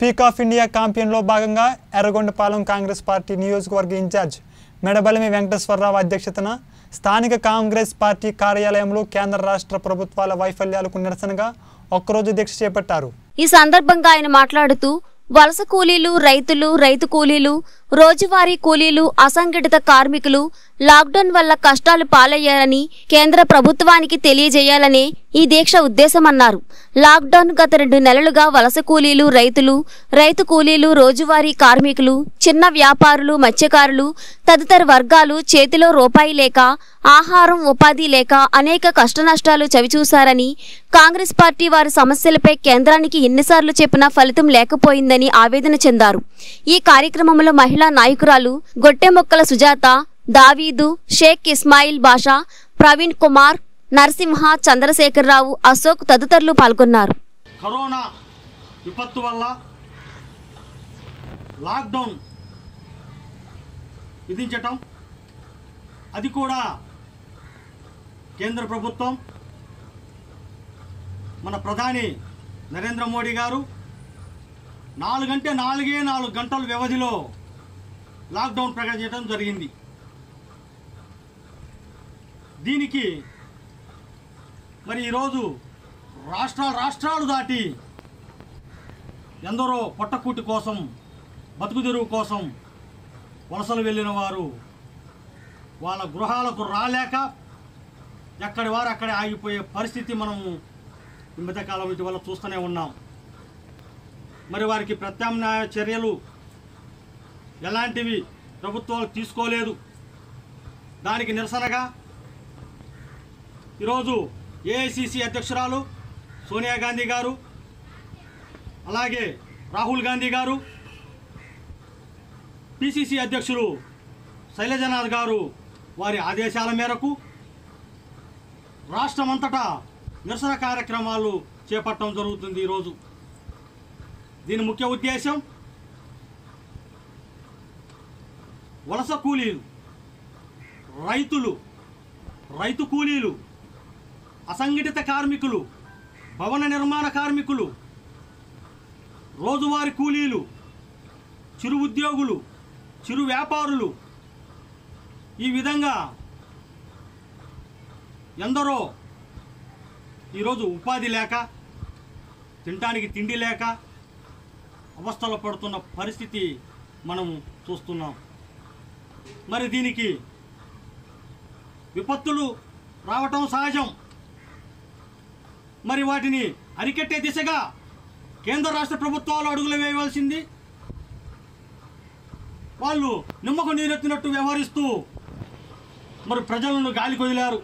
Speak of India campaign లో భాగంగా Erragondapalem Congress party నియోజకవర్గ ఇన్ఛార్జ్ మేడబల్మి వెంకటేశ్వరరావు అధ్యక్షతన స్థానిక కాంగ్రెస్ పార్టీ కార్యాలయంలో కేంద్ర రాష్ట్ర ప్రభుత్వాల వైఫల్యాలకు నిరసనగా ఒక్క రోజు దీక్ష చేపట్టారు। ఈ సందర్భంగా ఆయన మాట్లాడుతూ వలస కూలీలు, రైతులు, రైతు కూలీలు, రోజువారీ కూలీలు, అసంఘటిత కార్మికులు లాక్డౌన్ వల్ల కష్టాలు పాలయ్యారని కేంద్ర ప్రభుత్వానికి తెలియజేయాలనే ఈ దీక్ష ఉద్దేశమన్నారు। లాక్డౌన్ గత 2 నెలలుగా వలస కూలీలు, రైతులు, రైతు కూలీలు, రోజువారీ కార్మికులు, చిన్న వ్యాపారులు, మత్స్యకారులు తదితర వర్గాలు చేతిలో రూపాయి లేక, ఆహారం, ఉపాధి లేక అనేక కష్టనష్టాలు చవిచూశారని, కాంగ్రెస్ పార్టీ వారి సమస్యలపై కేంద్రానికి ఎన్నిసార్లు చెప్పినా ఫలితం లేకపోయిందని ఆవేదన చెందారు। ఈ కార్యక్రమంలో మహిళా నాయకురాలు గొట్టెమొక్కల సుజాత, దావీదు, షేక్ ఇస్మాయిల్ బాషా, ప్రవీణ్ కుమార్, నరసింహ, చంద్రశేఖరరావు, అశోక్ తదితరులు పాల్గొన్నారు। కరోనా విపత్తు వల్ల లాక్డౌన్ విధించటం, అది కూడా కేంద్ర ప్రభుత్వం, మన ప్రధాని నరేంద్ర మోడీ గారు 4 గంటల వ్యవధిలో లాక్డౌన్ ప్రకటించడం జరిగింది। దీనికి మరి ఈరోజు రాష్ట్రాలు దాటి ఎందరో పొట్టకూటి కోసం, బతుకుదెరువు కోసం వలసలు వెళ్ళిన వారు వాళ్ళ గృహాలకు రాలేక ఎక్కడి వారు అక్కడే ఆగిపోయే పరిస్థితి మనము ఈ మధ్యకాలం ఇటీవల చూస్తూనే ఉన్నాం। మరి వారికి ప్రత్యామ్నాయ చర్యలు ఎలాంటివి ప్రభుత్వాలు తీసుకోలేదు। దానికి నిరసనగా ఈరోజు ఏఐసిసి అధ్యక్షురాలు సోనియా గాంధీ గారు, అలాగే రాహుల్ గాంధీ గారు, పిసిసి అధ్యక్షులు శైలజనాథ్ గారు వారి ఆదేశాల మేరకు రాష్ట్రమంతటా నిరసన కార్యక్రమాలు చేపట్టడం జరుగుతుంది। ఈరోజు దీని ముఖ్య ఉద్దేశం వలస కూలీలు, రైతులు, రైతు కూలీలు, అసంఘటిత కార్మికులు, భవన నిర్మాణ కార్మికులు, రోజువారీ కూలీలు, చిరు ఉద్యోగులు, చిరు వ్యాపారులు, ఈ విధంగా ఎందరో ఈరోజు ఉపాధి లేక, తినడానికి తిండి లేక అవస్థలు పడుతున్న పరిస్థితి మనం చూస్తున్నాం। మరి దీనికి విపత్తులు రావటం సహజం। మరి వాటిని అరికట్టే దిశగా కేంద్ర రాష్ట్ర ప్రభుత్వాలు అడుగులు వేయవలసింది, వాళ్ళు నిమ్మకు నీరెత్తినట్టు వ్యవహరిస్తూ మరి ప్రజలను గాలి కొదిలారు।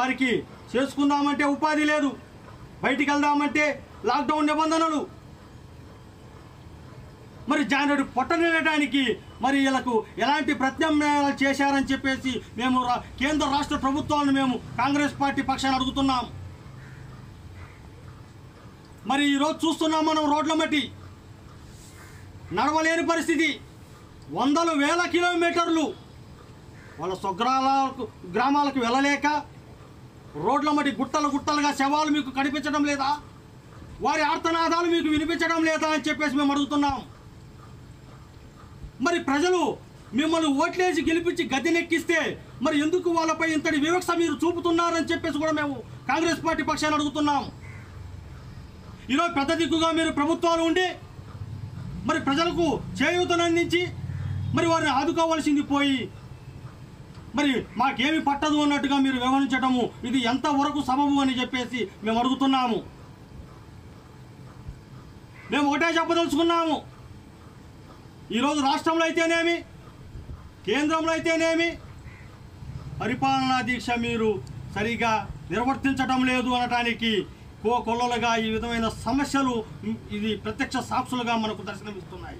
వారికి చేసుకుందామంటే ఉపాధి లేదు, బయటికి వెళ్దామంటే లాక్డౌన్ నిబంధనలు, మరి జాన్యుడి పొట్టనేయడానికి మరి వీళ్ళకు ఎలాంటి ప్రత్యామ్నాయాలు చేశారని చెప్పేసి మేము కేంద్ర రాష్ట్ర ప్రభుత్వాలను మేము కాంగ్రెస్ పార్టీ పక్షాన్ని అడుగుతున్నాం। మరి ఈరోజు చూస్తున్నాం మనం రోడ్ల మట్టి నడవలేని పరిస్థితి, 100,000 కిలోమీటర్లు వాళ్ళ స్వగ్రామాలకు వెళ్ళలేక రోడ్ల మట్టి గుట్టలుగా శవాలు మీకు కనిపించడం లేదా, వారి ఆర్తనాదాలు మీకు వినిపించడం లేదా అని చెప్పేసి మేము అడుగుతున్నాం। మరి ప్రజలు మిమ్మల్ని ఓట్లేసి గెలిపించి గద్దెనెక్కిస్తే మరి ఎందుకు వాళ్ళపై ఇంతటి వివక్ష మీరు చూపుతున్నారని చెప్పేసి కూడా మేము కాంగ్రెస్ పార్టీ పక్షాన్ని అడుగుతున్నాం। ఈరోజు పెద్ద దిక్కుగా మీరు ప్రభుత్వాలు ఉండి మరి ప్రజలకు చేయూతను అందించి మరి వారిని ఆదుకోవాల్సింది పోయి మరి మాకేమి పట్టదు అన్నట్టుగా మీరు వ్యవహరించడము ఇది ఎంతవరకు సబబు అని చెప్పేసి మేము అడుగుతున్నాము। మేము ఒకటే చెప్పదలుచుకున్నాము, ఈరోజు రాష్ట్రంలో అయితేనేమి, కేంద్రంలో అయితేనేమి పరిపాలనా దీక్ష మీరు సరిగా నిర్వర్తించడం లేదు అనటానికి కోకొల్లలుగా ఈ విధమైన సమస్యలు ఇది ప్రత్యక్ష సాక్షులుగా మనకు దర్శనమిస్తున్నాయి।